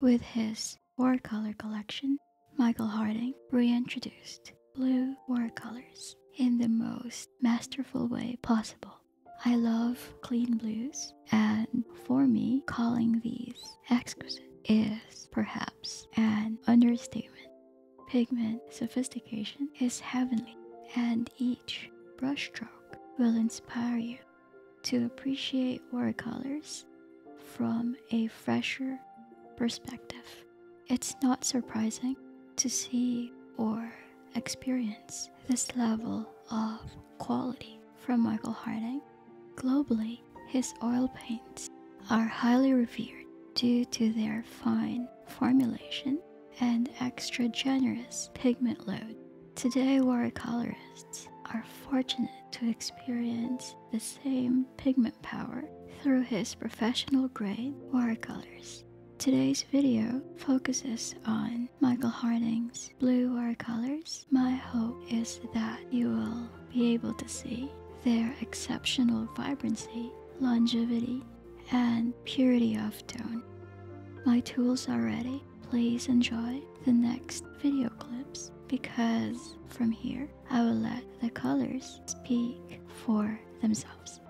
With his watercolor collection, Michael Harding reintroduced blue watercolors in the most masterful way possible. I love clean blues, and for me, calling these exquisite is perhaps an understatement. Pigment sophistication is heavenly, and each brushstroke will inspire you to appreciate watercolors from a fresher perspective. It's not surprising to see or experience this level of quality from Michael Harding. Globally, his oil paints are highly revered due to their fine formulation and extra generous pigment load. Today, watercolorists are fortunate to experience the same pigment power through his professional grade watercolors. Today's video focuses on Michael Harding's blue watercolors. My hope is that you will be able to see their exceptional vibrancy, longevity, and purity of tone. My tools are ready. Please enjoy the next video clips, because from here I will let the colors speak for themselves.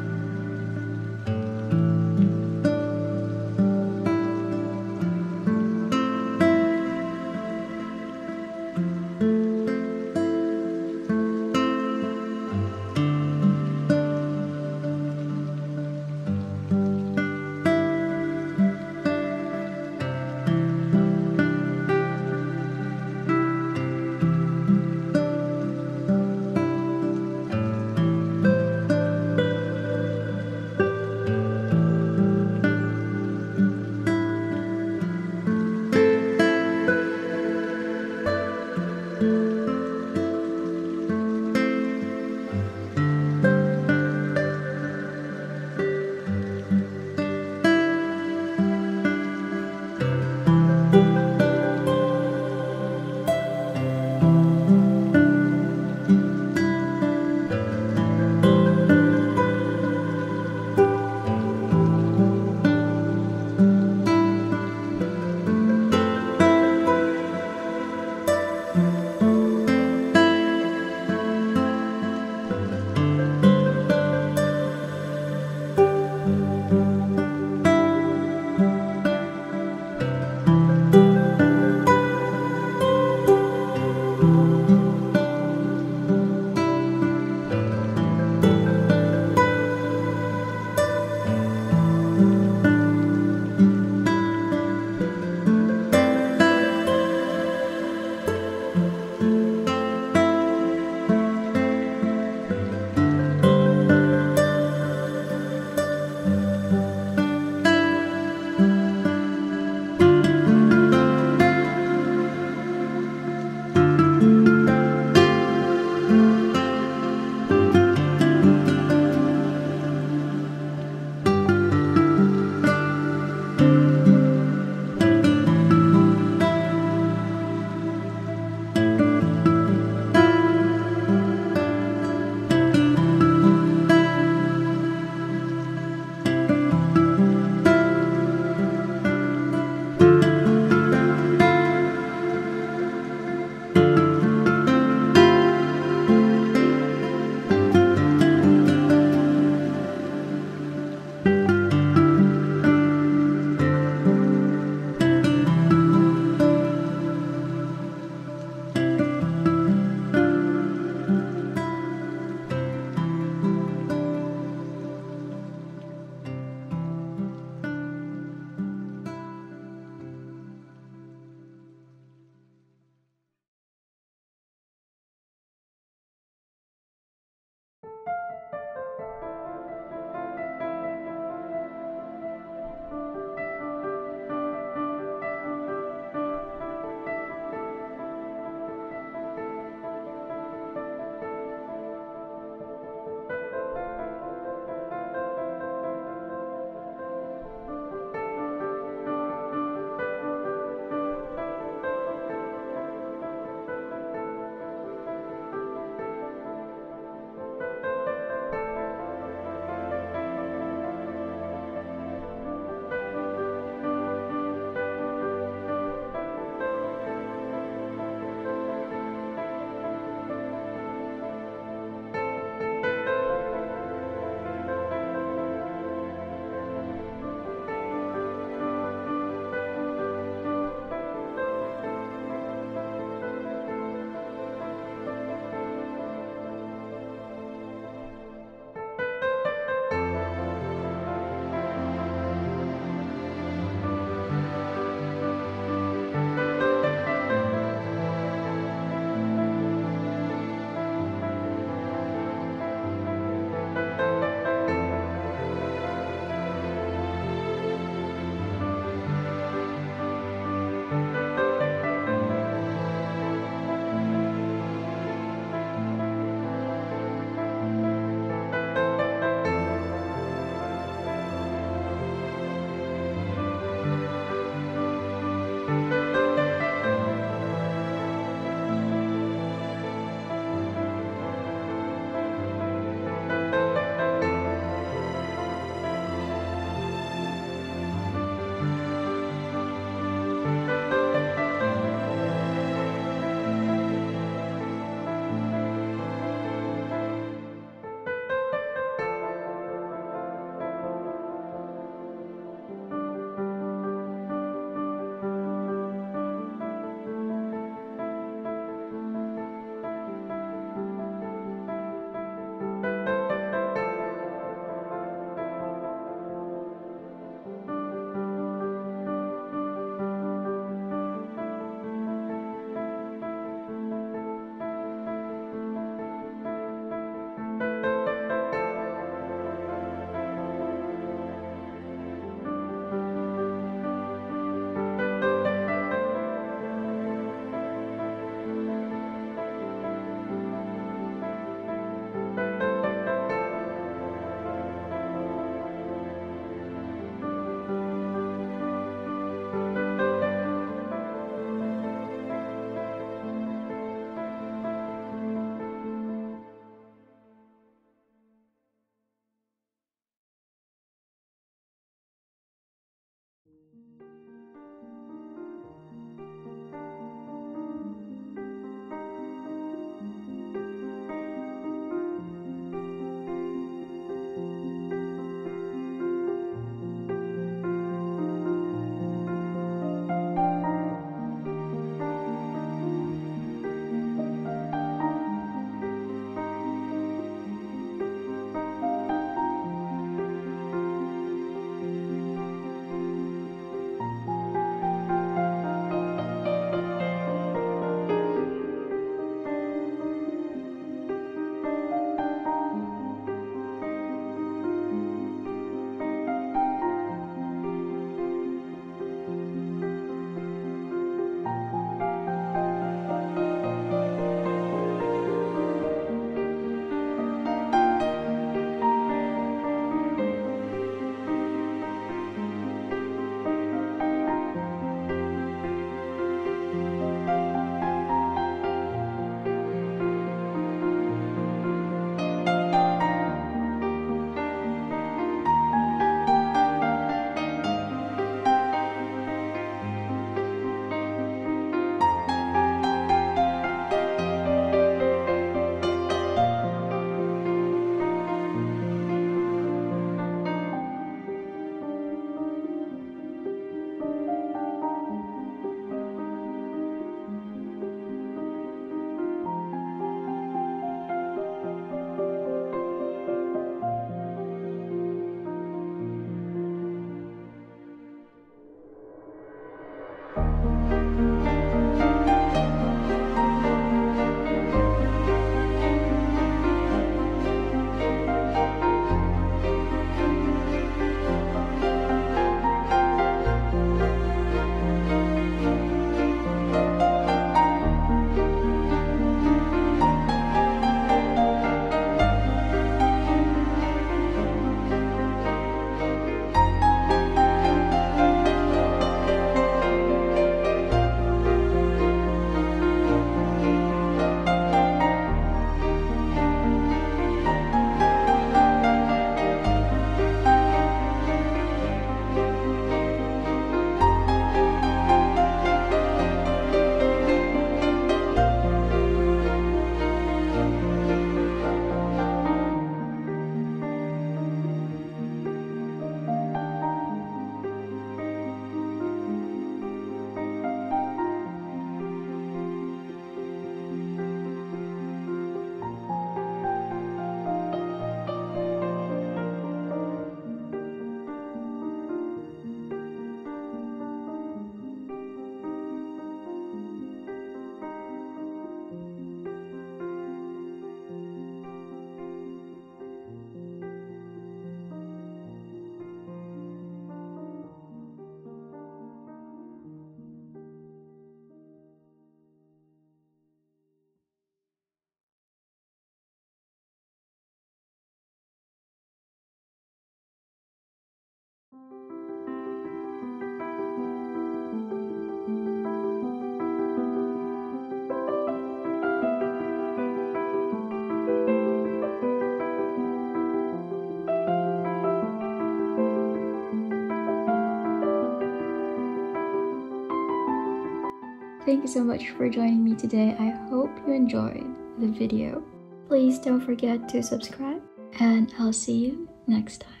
Thank you so much for joining me today. I hope you enjoyed the video. Please don't forget to subscribe, and I'll see you next time.